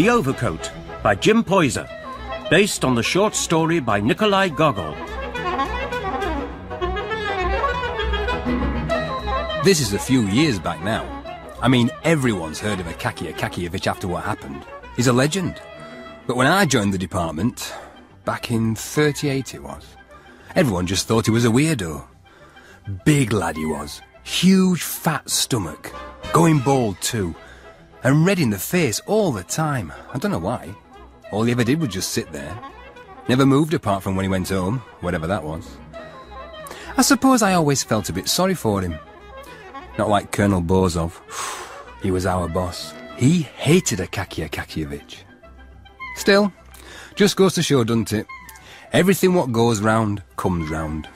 The Overcoat by Jim Poyser, based on the short story by Nikolai Gogol. This is a few years back now. I mean, everyone's heard of Akaky Akakievich after what happened. He's a legend. But when I joined the department, back in '38 it was, everyone just thought he was a weirdo. Big lad he was, huge fat stomach, going bald too, and red in the face all the time. I don't know why. All he ever did was just sit there. Never moved apart from when he went home, whatever that was. I suppose I always felt a bit sorry for him. Not like Colonel Borzov. He was our boss. He hated Akaky Akakievich. Still, just goes to show, doesn't it? Everything what goes round, comes round.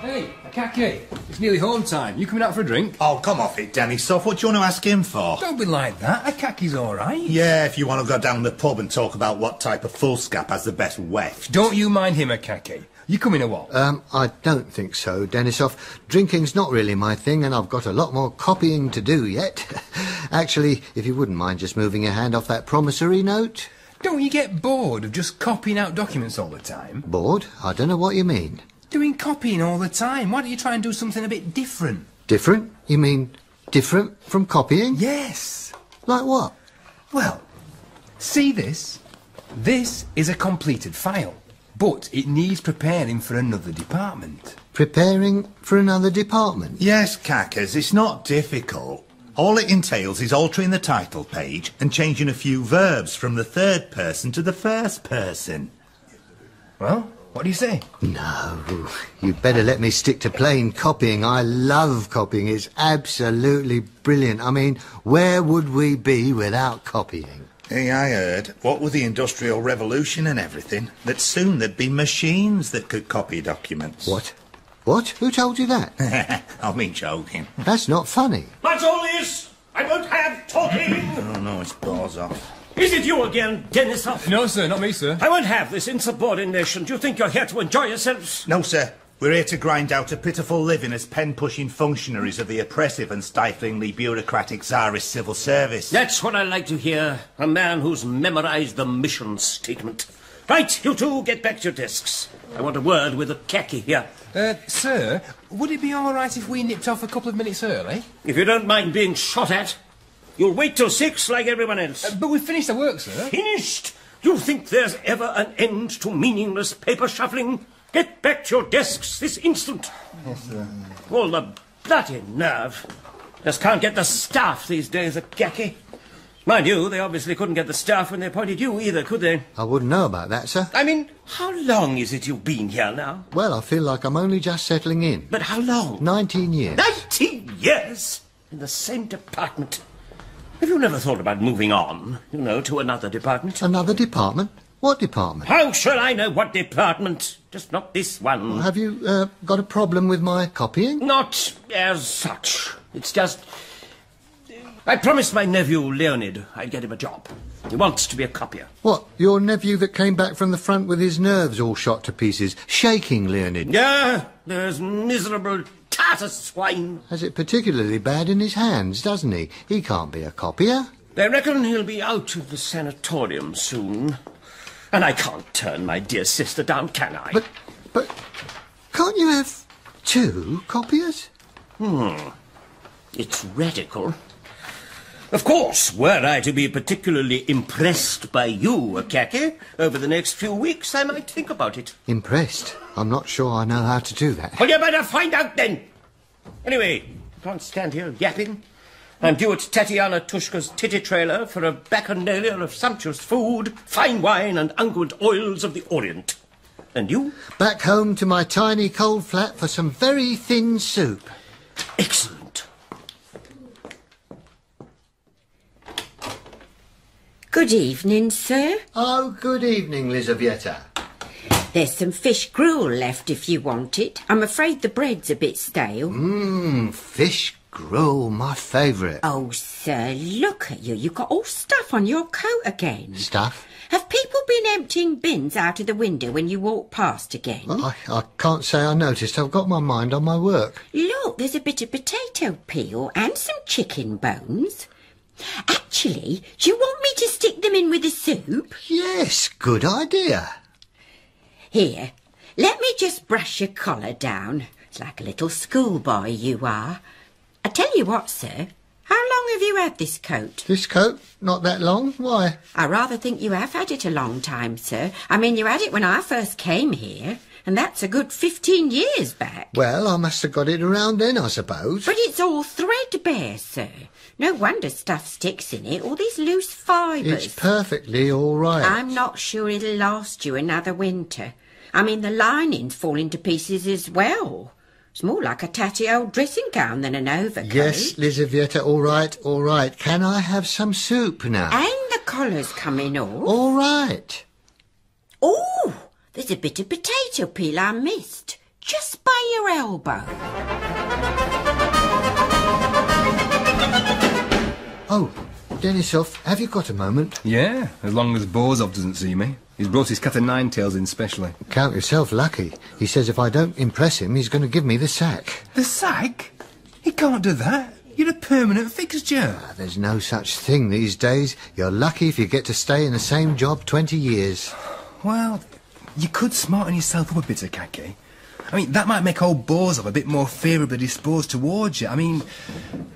Hey, Akaky, it's nearly home time. You coming out for a drink? Oh, come off it, Denisov. What do you want to ask him for? Don't be like that. Akaki's all right. Yeah, if you want to go down the pub and talk about what type of foolscap has the best weft. Don't you mind him, Akaky. You coming or what? I don't think so, Denisov. Drinking's not really my thing, and I've got a lot more copying to do yet. Actually, if you wouldn't mind just moving your hand off that promissory note. Don't you get bored of just copying out documents all the time? Bored? I don't know what you mean. Doing copying all the time. Why don't you try and do something a bit different? Different? You mean different from copying? Yes. Like what? Well, see this? This is a completed file. But it needs preparing for another department. Preparing for another department? Yes, Kakas, it's not difficult. All it entails is altering the title page and changing a few verbs from the third person to the first person. Well, what do you say? No, you'd better let me stick to plain copying. I love copying. It's absolutely brilliant. I mean, where would we be without copying? I heard, what with the Industrial Revolution and everything, that soon there'd be machines that could copy documents. What? What? Who told you that? I've been joking. That's not funny. That's all this! I won't have talking! Oh, no, it's Borzov. Is it you again, Denisov? No, sir, not me, sir. I won't have this insubordination. Do you think you're here to enjoy yourselves? No, sir. We're here to grind out a pitiful living as pen-pushing functionaries of the oppressive and stiflingly bureaucratic Tsarist civil service. That's what I like to hear, a man who's memorized the mission statement. Right, you two, get back to your desks. I want a word with Akaky here. Sir, would it be all right if we nipped off a couple of minutes early? If you don't mind being shot at, you'll wait till 6 like everyone else. But we've finished our work, sir. Finished? You think there's ever an end to meaningless paper shuffling? Get back to your desks this instant. Yes, sir. All the bloody nerve. Just can't get the staff these days, Akaky. Mind you, they obviously couldn't get the staff when they appointed you either, could they? I wouldn't know about that, sir. I mean, how long is it you've been here now? Well, I feel like I'm only just settling in. But how long? 19 years. 19 years? In the same department. Have you never thought about moving on, you know, to another department? Another department? What department? How should I know what department? Just not this one. Well, have you got a problem with my copying? Not as such. It's just... I promised my nephew, Leonid, I'd get him a job. He wants to be a copier. What, your nephew that came back from the front with his nerves all shot to pieces, shaking, Leonid? Yeah, there's miserable tartar swine. Has it particularly bad in his hands, doesn't he? He can't be a copier. They reckon he'll be out of the sanatorium soon. And I can't turn my dear sister down, can I? But can't you have two copiers? It's radical. Of course, were I to be particularly impressed by you, Akaky, over the next few weeks, I might think about it. Impressed? I'm not sure I know how to do that. Well, you better find out, then. Anyway, I can't stand here yapping. I'm due at Tatiana Tushka's titty trailer for a bacchanalia of sumptuous food, fine wine and unguent oils of the Orient. And you? Back home to my tiny cold flat for some very thin soup. Excellent. Good evening, sir. Oh, good evening, Lizaveta. There's some fish gruel left if you want it. I'm afraid the bread's a bit stale. Mmm, fish gruel, my favourite. Oh, sir, look at you. You've got all stuff on your coat again. Stuff? Have people been emptying bins out of the window when you walk past again? Well, I can't say I noticed. I've got my mind on my work. Look, there's a bit of potato peel and some chicken bones. Actually, do you want me to stick them in with the soup? Yes, good idea. Here, let me just brush your collar down. It's like a little schoolboy you are. I tell you what, sir, how long have you had this coat? This coat? Not that long. Why? I rather think you have had it a long time, sir. I mean, you had it when I first came here, and that's a good 15 years back. Well, I must have got it around then, I suppose. But it's all threadbare, sir. No wonder stuff sticks in it, all these loose fibres. It's perfectly all right. I'm not sure it'll last you another winter. I mean, the lining's falling to pieces as well. It's more like a tatty old dressing gown than an overcoat. Yes, Lizaveta, all right, all right. Can I have some soup now? And the collar's coming off. All right. Oh, there's a bit of potato peel I missed, just by your elbow. Oh, Denisov, have you got a moment? Yeah, as long as Borzov doesn't see me. He's brought his cat of nine tails in specially. Count yourself lucky. He says if I don't impress him, he's going to give me the sack. The sack? He can't do that. You're a permanent fixture. Ah, there's no such thing these days. You're lucky if you get to stay in the same job 20 years. Well, you could smarten yourself up a bit, Akaky. I mean, that might make old Borzov a bit more favourably disposed towards you. I mean,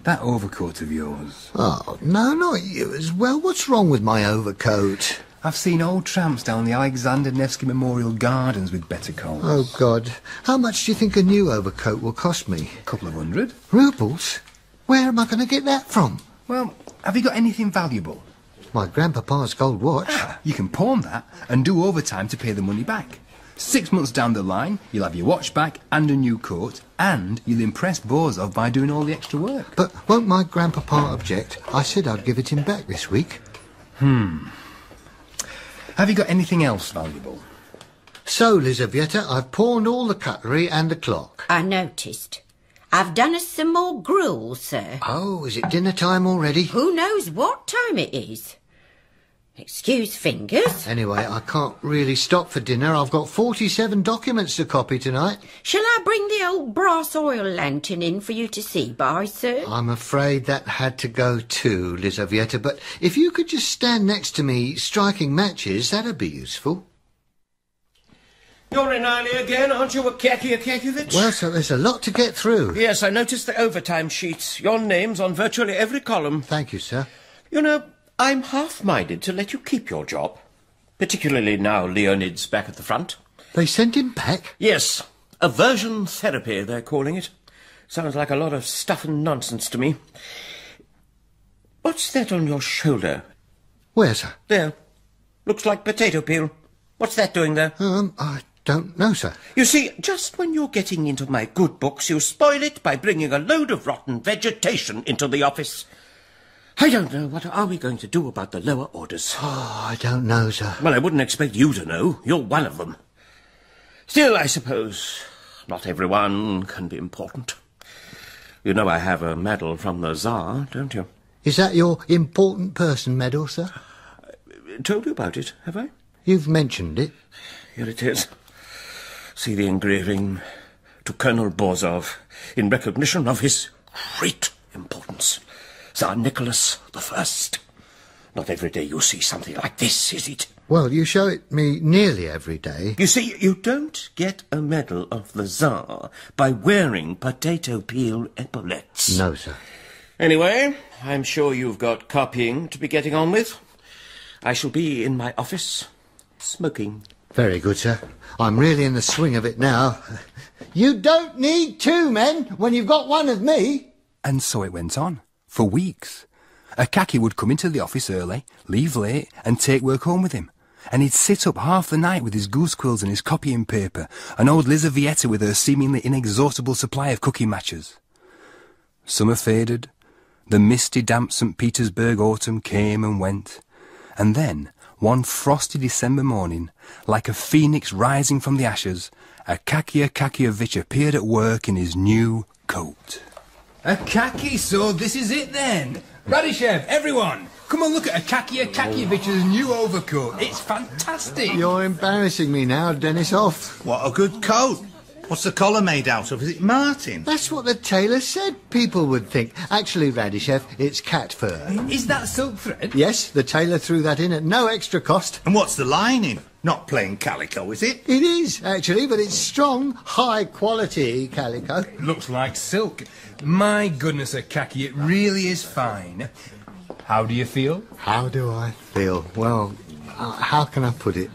that overcoat of yours. Oh, no, not you as well. What's wrong with my overcoat? I've seen old tramps down the Alexander Nevsky Memorial Gardens with better coats. Oh, God. How much do you think a new overcoat will cost me? A couple of hundred. Rubles? Where am I going to get that from? Well, have you got anything valuable? My grandpapa's gold watch. Ah, you can pawn that and do overtime to pay the money back. 6 months down the line, you'll have your watch back and a new coat, and you'll impress Borzov by doing all the extra work. But won't my grandpapa object? I said I'd give it him back this week. Have you got anything else valuable? So, Lizaveta, I've pawned all the cutlery and the clock. I noticed. I've done us some more gruel, sir. Oh, is it dinner time already? Who knows what time it is? Excuse fingers. Anyway, I can't really stop for dinner. I've got 47 documents to copy tonight. Shall I bring the old brass oil lantern in for you to see by, sir? I'm afraid that had to go too, Lizaveta, but if you could just stand next to me striking matches, that'd be useful. You're in early again, aren't you, Akaky Akakievich? Well, so there's a lot to get through. Yes, I noticed the overtime sheets. Your name's on virtually every column. Thank you, sir. You know, I'm half-minded to let you keep your job, particularly now Leonid's back at the front. They sent him back? Yes. Aversion therapy, they're calling it. Sounds like a lot of stuff and nonsense to me. What's that on your shoulder? Where, sir? There. Looks like potato peel. What's that doing there? I don't know, sir. You see, just when you're getting into my good books, you spoil it by bringing a load of rotten vegetation into the office. I don't know. What are we going to do about the lower orders? Oh, I don't know, sir. Well, I wouldn't expect you to know. You're one of them. Still, I suppose not everyone can be important. You know I have a medal from the Tsar, don't you? Is that your important person medal, sir? I told you about it, have I? You've mentioned it. Here it is. See the engraving. To Colonel Borzov, in recognition of his great importance. Tsar Nicholas the First. Not every day you see something like this, is it? Well, you show it me nearly every day. You see, you don't get a medal of the Tsar by wearing potato peel epaulets. No, sir. Anyway, I'm sure you've got copying to be getting on with. I shall be in my office, smoking. Very good, sir. I'm really in the swing of it now. You don't need two men when you've got one of me. And so it went on. For weeks. Akaky would come into the office early, leave late, and take work home with him. And he'd sit up half the night with his goose quills and his copying paper, and old Lizaveta with her seemingly inexhaustible supply of cookie matches. Summer faded. The misty, damp St. Petersburg autumn came and went. And then, one frosty December morning, like a phoenix rising from the ashes, Akaky Akakievich appeared at work in his new coat. Akaky, so this is it then. Radishchev, everyone, come and look at Akaky Akakievich's new overcoat. It's fantastic. You're embarrassing me now, Denisov. What a good coat. What's the collar made out of? Is it marten? That's what the tailor said people would think. Actually, Radishchev, it's cat fur. Is that silk thread? Yes, the tailor threw that in at no extra cost. And what's the lining? Not plain calico, is it? It is, actually, but it's strong, high-quality calico. It looks like silk. My goodness, Akaky, it really is fine. How do you feel? How do I feel? Well, how can I put it?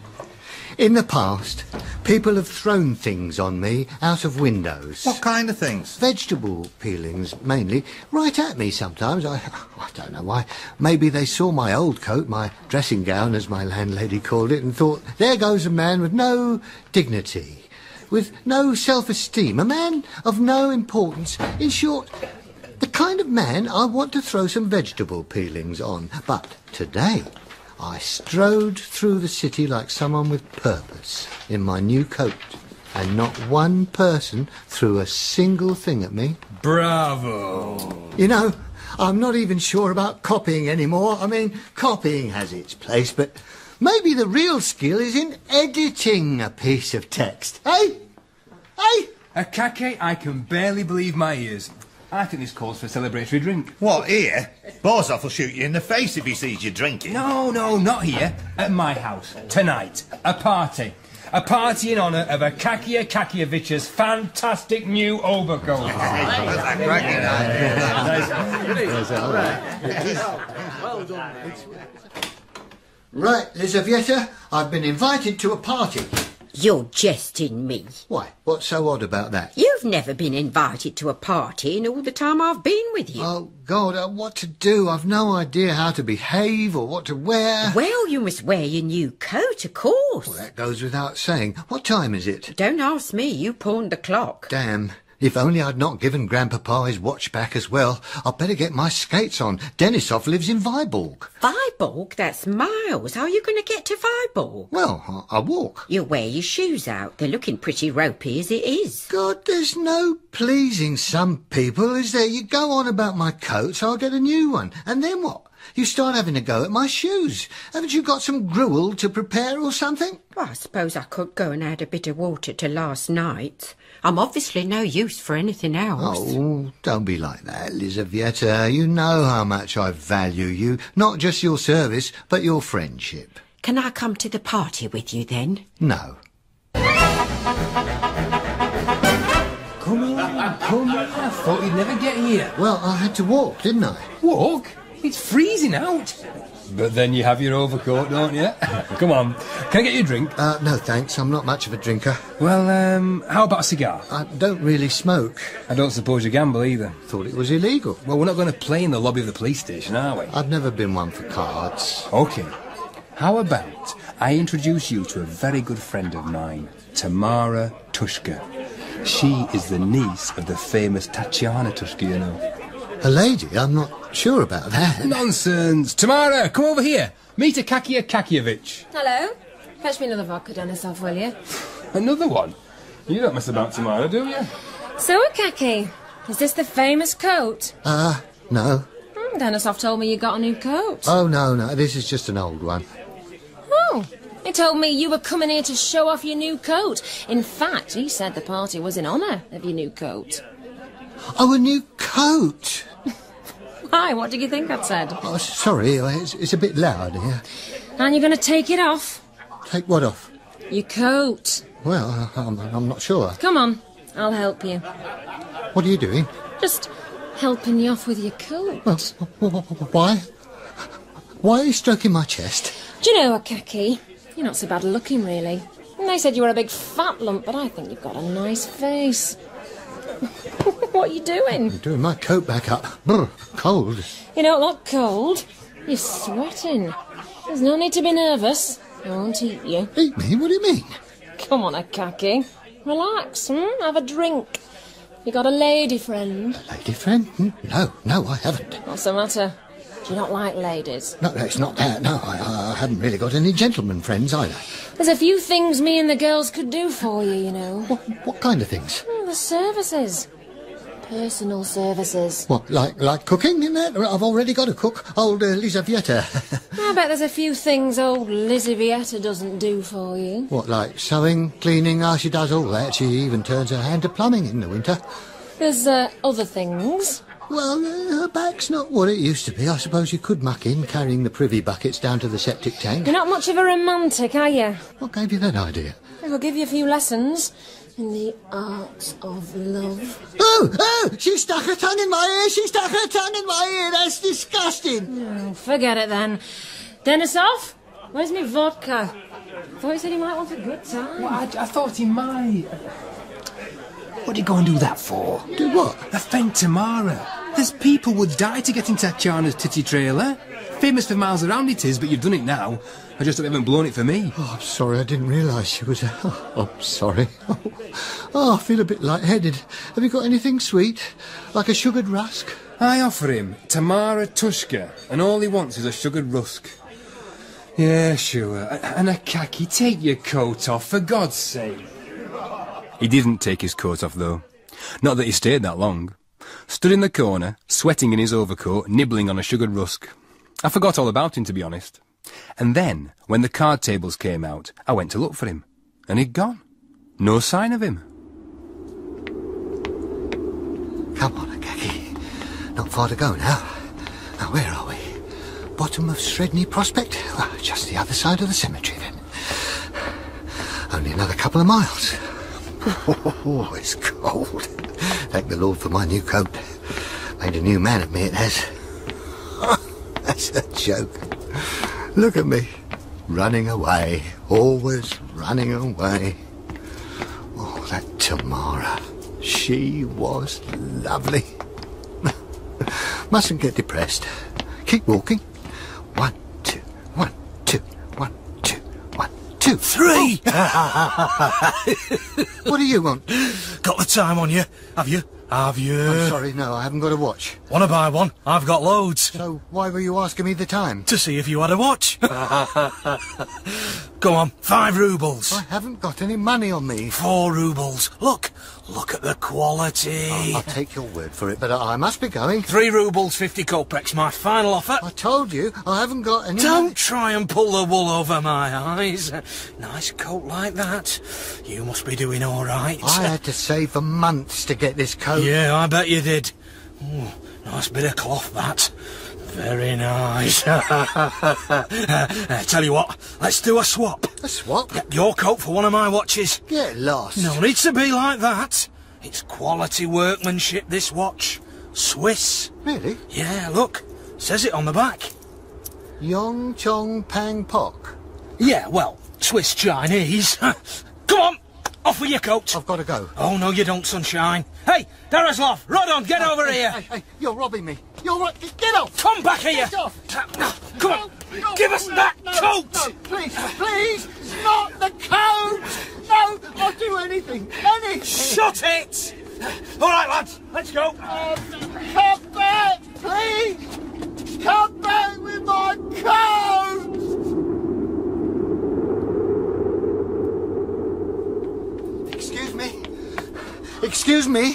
In the past, people have thrown things on me out of windows. What kind of things? Vegetable peelings, mainly. Right at me sometimes. I don't know why. Maybe they saw my old coat, my dressing gown, as my landlady called it, and thought, there goes a man with no dignity, with no self-esteem, a man of no importance. In short, the kind of man I want to throw some vegetable peelings on. But today, I strode through the city like someone with purpose in my new coat, and not one person threw a single thing at me. Bravo! You know, I'm not even sure about copying anymore. I mean, copying has its place, but maybe the real skill is in editing a piece of text. Hey? Hey? Akaky, I can barely believe my ears. I think this calls for a celebratory drink. What, here? Borzov will shoot you in the face if he sees you drinking. No, no, not here. At my house. Tonight. A party. A party in honour of Akaky Akakievich's fantastic new overcoat. Oh, that's a cracking idea. That's all right. Well done. Right, Lizaveta, I've been invited to a party. You're jesting me. Why? What's so odd about that? You've never been invited to a party in all the time I've been with you. Oh, God, what to do? I've no idea how to behave or what to wear. Well, you must wear your new coat, of course. Well, that goes without saying. What time is it? Don't ask me. You pawned the clock. Damn. If only I'd not given Grandpapa his watch back as well. I'd better get my skates on. Denisov lives in Vyborg. Vyborg? That's miles. How are you going to get to Vyborg? Well, I walk. You'll wear your shoes out. They're looking pretty ropey as it is. God, there's no pleasing some people, is there? You go on about my coat, so I'll get a new one. And then what? You start having a go at my shoes. Haven't you got some gruel to prepare or something? Well, I suppose I could go and add a bit of water to last night. I'm obviously no use for anything else. Oh, don't be like that, Lizaveta. You know how much I value you. Not just your service, but your friendship. Can I come to the party with you, then? No. Come on, come on. I thought you'd never get here. Well, I had to walk, didn't I? Walk? It's freezing out. But then you have your overcoat, don't you? Come on. Can I get you a drink? No, thanks. I'm not much of a drinker. Well, how about a cigar? I don't really smoke. I don't suppose you gamble either. Thought it was illegal. Well, we're not going to play in the lobby of the police station, are we? I've never been one for cards. OK. How about I introduce you to a very good friend of mine, Tamara Tushka. She is the niece of the famous Tatiana Tushka, you know. A lady? I'm not sure about that. Nonsense! Tamara, come over here. Meet Akaky Akakievich. Hello. Fetch me another vodka, Denisov, will you? Another one? You don't mess about, Tamara, do you? So, Akaky, is this the famous coat? No. Denisov told me you got a new coat. Oh, no, no, this is just an old one. Oh, he told me you were coming here to show off your new coat. In fact, he said the party was in honour of your new coat. Oh, a new coat! Hi, what did you think I'd said? Oh, sorry, it's a bit loud here. And you're going to take it off? Take what off? Your coat. Well, I'm not sure. Come on, I'll help you. What are you doing? Just helping you off with your coat. Well, why? Why are you stroking my chest? Do you know, Akaky, you're not so bad looking, really. And they said you were a big fat lump, but I think you've got a nice face. What are you doing? I'm doing my coat back up. Brr, cold. You don't look cold. You're sweating. There's no need to be nervous. I won't eat you. Eat me? What do you mean? Come on, Akaky. Relax, have a drink. You got a lady friend? A lady friend? No, no, I haven't. What's the matter? Do you not like ladies? No, it's not that. No, I haven't really got any gentlemen friends either. There's a few things me and the girls could do for you, you know. What kind of things? The services. Personal services. What, like cooking in that? I've already got to cook. Old Lizaveta. I bet there's a few things old Lizaveta doesn't do for you. What, like sewing, cleaning? Ah, she does all that. She even turns her hand to plumbing in the winter. There's other things. Well, her back's not what it used to be. I suppose you could muck in, carrying the privy buckets down to the septic tank. You're not much of a romantic, are you? What gave you that idea? I'll give you a few lessons in the arts of love. Oh, she stuck her tongue in my ear. That's disgusting. Oh, forget it then. Denisov, where's my vodka? I thought he said he might want a good time. Well, I thought he might. What did he go and do that for? Do what? Offend Tamara. There's people would die to get in Tatiana's titty trailer. Famous for miles around it is, but you've done it now. I just haven't blown it for me. Oh, I'm sorry, I didn't realise she was... Oh, I'm sorry. Oh, I feel a bit light-headed. Have you got anything sweet? Like a sugared rusk? I offer him Tamara Tushka, and all he wants is a sugared rusk. Yeah, sure. And Akaky, take your coat off, for God's sake. He didn't take his coat off, though. Not that he stayed that long. Stood in the corner, sweating in his overcoat, nibbling on a sugared rusk. I forgot all about him, to be honest. And then, when the card tables came out, I went to look for him. And he'd gone. No sign of him. Come on, Akaky. Not far to go now. Now, where are we? Bottom of Shredney Prospect? Well, just the other side of the cemetery, then. Only another couple of miles. Oh, it's cold. Thank the Lord for my new coat. Made a new man of me, it has. That's a joke. Look at me. Running away. Always running away. Oh, that Tamara. She was lovely. Mustn't get depressed. Keep walking. 1, 2, 1, 2, 1, 2, 3! What do you want? Got the time on you, have you? I'm sorry, no, I haven't got a watch. Want to buy one? I've got loads. So why were you asking me the time? To see if you had a watch. Go on, 5 rubles. I haven't got any money on me. 4 rubles. Look at the quality. Oh, I'll take your word for it, but I must be going. 3 rubles 50 kopecks, my final offer. I told you, I haven't got any. Don't try and pull the wool over my eyes. Nice coat like that. You must be doing all right. I had to save for months to get this coat. Yeah, I bet you did. Ooh, nice bit of cloth, that. Very nice. Tell you what, let's do a swap. A swap? Get your coat for one of my watches. Get lost. No need to be like that. It's quality workmanship, this watch. Swiss. Really? Yeah, look. Says it on the back. Yong Chong Pang Pok. Yeah, well, Swiss Chinese. Come on. Off with your coat. I've got to go. Oh, no, you don't, sunshine. Hey, Daraslov, Rodon, get over here. Hey, you're robbing me. Get off. Come back here. Get off. Come on. No, give us that coat. No, please, not the coat. No, I'll do anything. Shut it. All right, lads, let's go. Come back, please. Come back with my coat. Excuse me?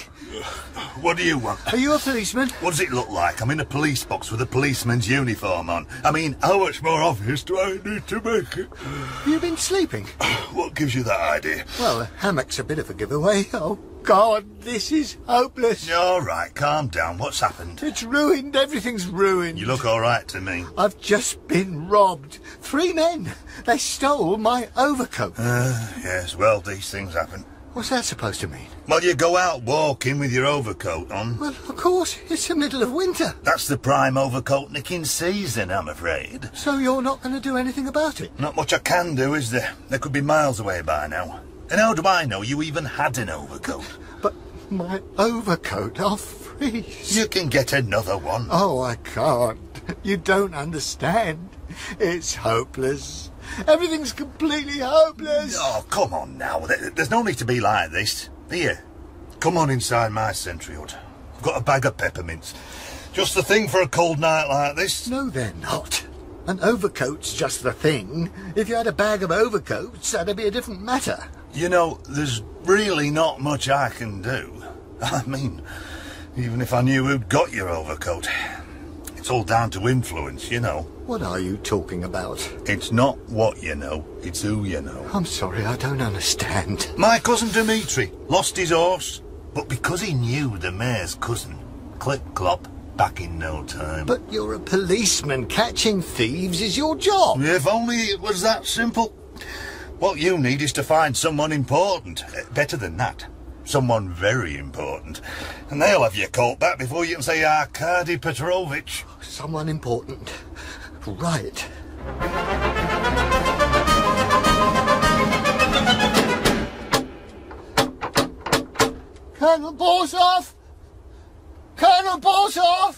What do you want? Are you a policeman? What does it look like? I'm in a police box with a policeman's uniform on. I mean, how much more obvious do I need to make it? You've been sleeping? What gives you that idea? Well, a hammock's a bit of a giveaway. Oh, God, this is hopeless. All right, calm down. What's happened? It's ruined. Everything's ruined. You look all right to me. I've just been robbed. 3 men. They stole my overcoat. Yes, well, these things happen. What's that supposed to mean? Well, you go out walking with your overcoat on. Well, of course. It's the middle of winter. That's the prime overcoat nicking season, I'm afraid. So you're not going to do anything about it? Not much I can do, is there? They could be miles away by now. And how do I know you even had an overcoat? But my overcoat, I'll freeze. You can get another one. Oh, I can't. You don't understand. It's hopeless. Everything's completely hopeless. Oh, come on now. There's no need to be like this. Here, come on inside my sentry hut. I've got a bag of peppermints. Just the thing for a cold night like this. No, they're not. An overcoat's just the thing. If you had a bag of overcoats, that'd be a different matter. You know, there's really not much I can do. I mean, Even if I knew who'd got your overcoat. It's all down to influence, you know. What are you talking about? It's not what you know, it's who you know. I'm sorry, I don't understand. My cousin Dmitri lost his horse, but because he knew the mayor's cousin, Clip-Clop, back in no time. But you're a policeman. Catching thieves is your job. If only it was that simple. What you need is to find someone important. Better than that. Someone very important. And they'll have your coat back before you can say Arkady Petrovich. Someone important. Right. Colonel Borzov! Colonel Borzov!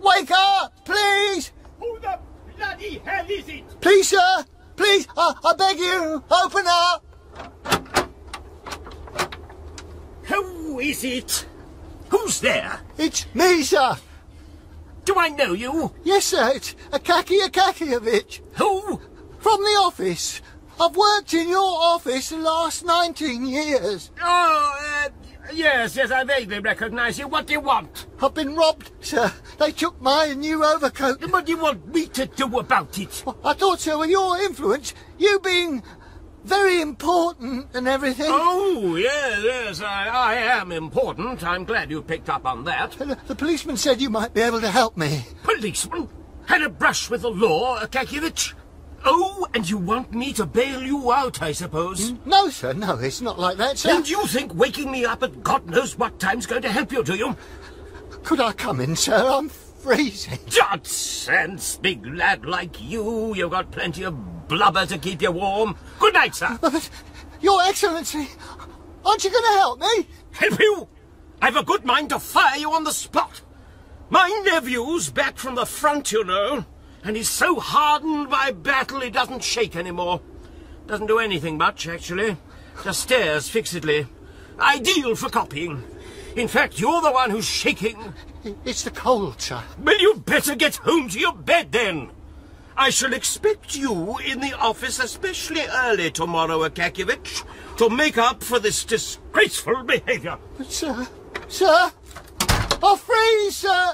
Wake up, please! Who the bloody hell is it? Please, sir! Please! I beg you! Open up! Who is it? Who's there? It's me, sir. Do I know you? Yes, sir. It's Akaky Akakievich. Who? From the office. I've worked in your office the last 19 years. Oh, yes, I vaguely recognise you. What do you want? I've been robbed, sir. They took my new overcoat. What do you want me to do about it? Well, I thought, sir, with your influence, you being very important and everything. Oh, yes, I am important. I'm glad you picked up on that. The policeman said you might be able to help me. Policeman? Had a brush with the law, Akakievich? Oh, and you want me to bail you out, I suppose? No, sir, no, it's not like that, sir. And you think waking me up at God knows what time's going to help you, do you? Could I come in, sir? I'm freezing. Nonsense, big lad like you. You've got plenty of blubber to keep you warm. Good night, sir. But, Your Excellency, aren't you going to help me? Help you? I've a good mind to fire you on the spot. My nephew's back from the front, you know, and he's so hardened by battle he doesn't shake anymore. Doesn't do anything much, actually. Just stares fixedly. Ideal for copying. In fact, you're the one who's shaking. It's the cold, sir. Well, you'd better get home to your bed, then. I shall expect you in the office especially early tomorrow, Akakievich, to make up for this disgraceful behaviour. But, sir, I'll freeze, sir.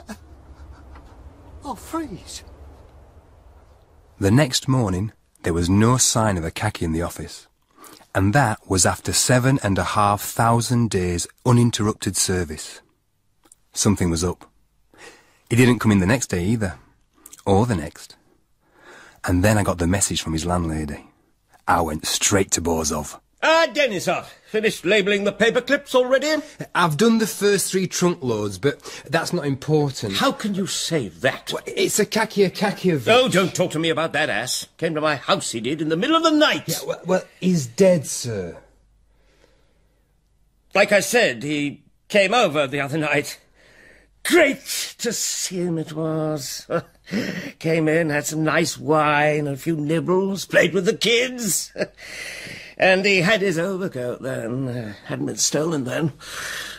I'll freeze. The next morning, there was no sign of Akaky in the office, and that was after 7,500 days' uninterrupted service. Something was up. He didn't come in the next day either, or the next. And then I got the message from his landlady. I went straight to Borzov. Denisov, finished labelling the paper clips already? I've done the first 3 trunk loads, but that's not important. How can you say that? Well, it's Akaky Akakievich. Oh, don't talk to me about that ass. Came to my house, he did, in the middle of the night. Yeah, well, he's dead, sir. Like I said, he came over the other night. Great to see him it was. Came in, had some nice wine, a few nibbles, played with the kids. And he had his overcoat then. Hadn't been stolen then.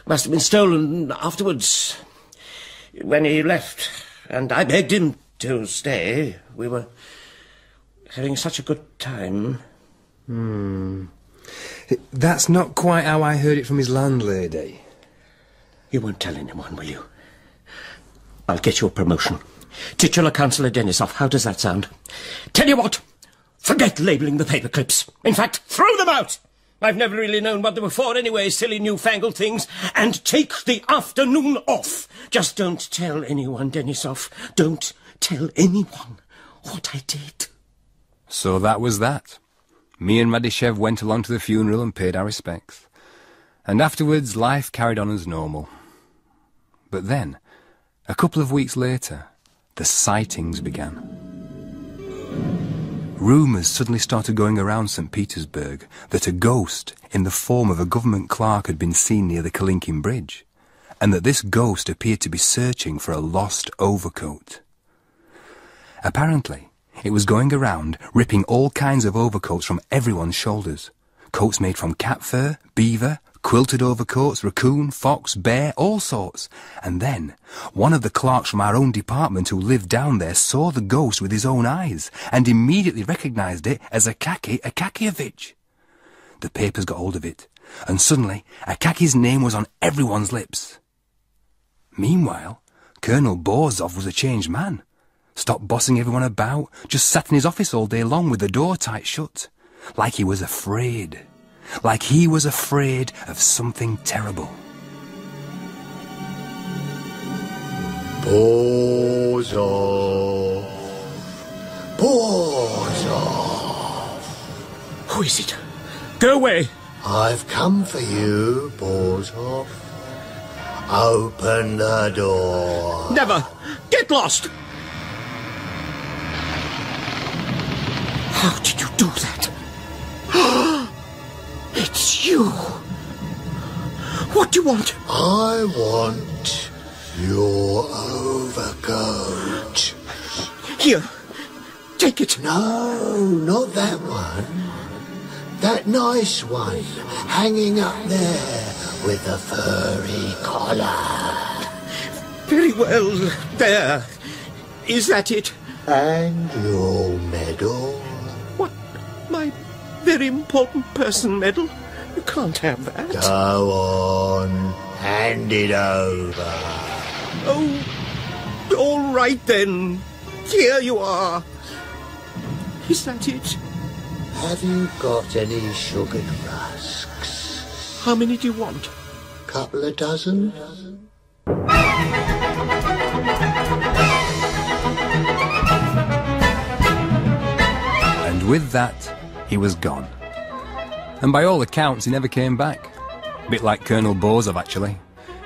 Must have been stolen afterwards, when he left. And I begged him to stay. We were having such a good time. That's not quite how I heard it from his landlady. You won't tell anyone, will you? I'll get you a promotion. Titular Councillor Denisov, how does that sound? Tell you what, forget labelling the paper clips. In fact, throw them out! I've never really known what they were for anyway, silly newfangled things. And take the afternoon off. Just don't tell anyone, Denisov. Don't tell anyone what I did. So that was that. Me and Radishchev went along to the funeral and paid our respects. And afterwards, life carried on as normal. But then, a couple of weeks later, the sightings began. Rumours suddenly started going around St. Petersburg that a ghost in the form of a government clerk had been seen near the Kalinkin Bridge, and that this ghost appeared to be searching for a lost overcoat. Apparently, it was going around ripping all kinds of overcoats from everyone's shoulders. Coats made from cat fur, beaver, quilted overcoats, raccoon, fox, bear, all sorts. And then, one of the clerks from our own department who lived down there saw the ghost with his own eyes and immediately recognised it as Akaky Akakievich. The papers got hold of it, and suddenly Akaki's name was on everyone's lips. Meanwhile, Colonel Borzov was a changed man. Stopped bossing everyone about, just sat in his office all day long with the door tight shut. Like he was afraid. Like he was afraid of something terrible. Borzov. Borzov. Who is it? Go away. I've come for you, Borzov. Open the door. Never. Get lost. How did you do that? It's you. What do you want? I want your overcoat. Here, take it. No, not that one. That nice one, hanging up there with the furry collar. Very well, there. Is that it? And your medal. What? My very important person medal? You can't have that. Go on. Hand it over. Oh, all right then. Here you are. Is that it? Have you got any sugared rusks? How many do you want? Couple of dozen. And with that, he was gone. And by all accounts, he never came back. A bit like Colonel Borzov, actually.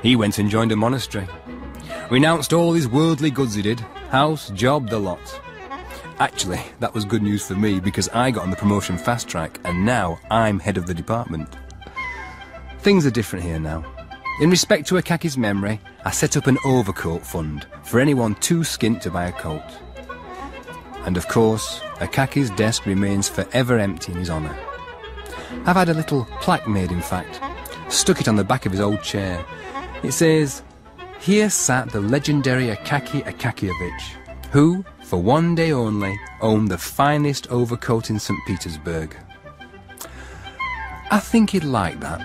He went and joined a monastery. Renounced all his worldly goods he did, house, job, the lot. Actually, that was good news for me because I got on the promotion fast track and now I'm head of the department. Things are different here now. In respect to Akaki's memory, I set up an overcoat fund for anyone too skint to buy a coat. And of course, Akaki's desk remains forever empty in his honour. I've had a little plaque made, in fact, stuck it on the back of his old chair. It says, "Here sat the legendary Akaky Akakievich, who, for one day only, owned the finest overcoat in St. Petersburg." I think he'd like that.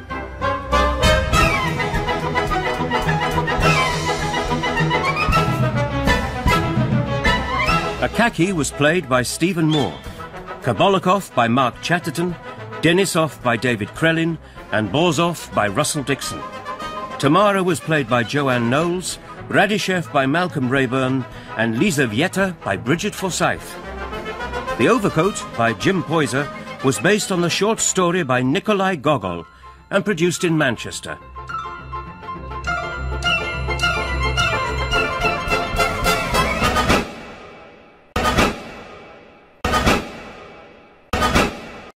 Akaky was played by Stephen Moore, Kibalnikov by Mark Chatterton, Denisov by David Krellin, and Borzov by Russell Dixon. Tamara was played by Joanne Knowles, Radishchev by Malcolm Rayburn, and Lizaveta by Bridget Forsyth. The Overcoat by Jim Poyser was based on the short story by Nikolai Gogol and produced in Manchester.